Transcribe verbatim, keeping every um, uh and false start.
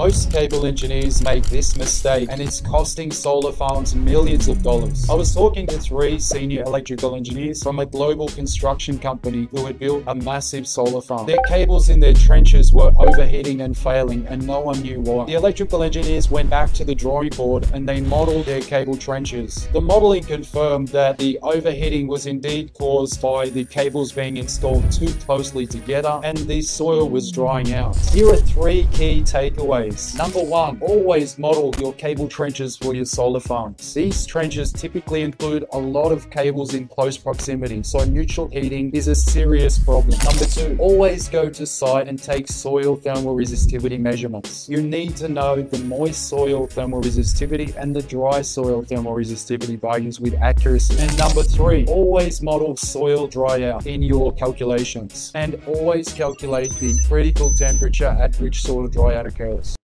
Most cable engineers make this mistake, and it's costing solar farms millions of dollars. I was talking to three senior electrical engineers from a global construction company who had built a massive solar farm. Their cables in their trenches were overheating and failing, and no one knew why. The electrical engineers went back to the drawing board and they modeled their cable trenches. The modeling confirmed that the overheating was indeed caused by the cables being installed too closely together, and the soil was drying out. Here are three key takeaways. Number one, always model your cable trenches for your solar farms. These trenches typically include a lot of cables in close proximity, so neutral heating is a serious problem. Number two, always go to site and take soil thermal resistivity measurements. You need to know the moist soil thermal resistivity and the dry soil thermal resistivity values with accuracy. And number three, always model soil dryout in your calculations, and always calculate the critical temperature at which soil dryout occurs.